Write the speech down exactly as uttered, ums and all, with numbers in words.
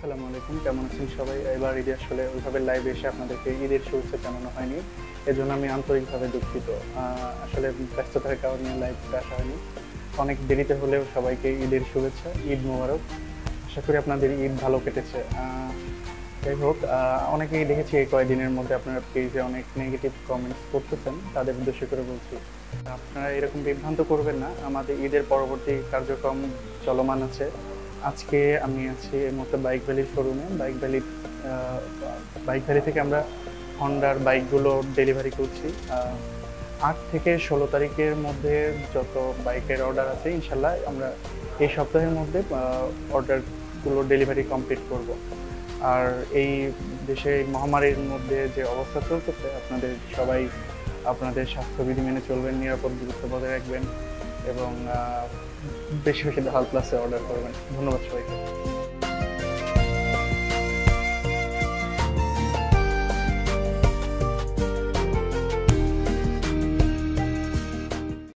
আসসালামু আলাইকুম, কেমন আছেন সবাই? এবার ঈদে আসলে ওইভাবে লাইভ এসে আপনাদেরকে ঈদের শুভেচ্ছা জানানো হয়নি, এজন্য আমি আন্তরিকভাবে দুঃখিত। আসলে ব্যস্ততার কারণে লাইভটা আসা হয়নি, অনেক দেরিতে হলেও সবাইকে ঈদের শুভেচ্ছা, ঈদ মোবারক। আশা করি আপনাদের ঈদ ভালো কেটেছে। যাই হোক, অনেকেই দেখেছি এই কয়েকদিনের মধ্যে আপনারা পেজে অনেক নেগেটিভ কমেন্টস করতেছেন, তাদের উদ্দেশ্য করে বলছি আপনারা এরকম বিভ্রান্ত করবেন না। আমাদের ঈদের পরবর্তী কার্যক্রম চলমান আছে। আজকে আমি আছি এই মুহূর্তে বাইক ভ্যালির শোরুমে। বাইক ভ্যালি বাইক ভ্যালি থেকে আমরা হন্ডার বাইকগুলো ডেলিভারি করছি। আট থেকে ষোলো তারিখের মধ্যে যত বাইকের অর্ডার আছে ইনশাল্লাহ আমরা এই সপ্তাহের মধ্যে অর্ডারগুলো ডেলিভারি কমপ্লিট করব। আর এই দেশে মহামারীর মধ্যে যে অবস্থা চলতেছে, আপনাদের সবাই আপনাদের স্বাস্থ্যবিধি মেনে চলবেন, নিরাপদ দূরত্ব বজায় রাখবেন এবং বেশি বেশি হাল প্লাসে অর্ডার করবেন। ধন্যবাদ সবাইকে।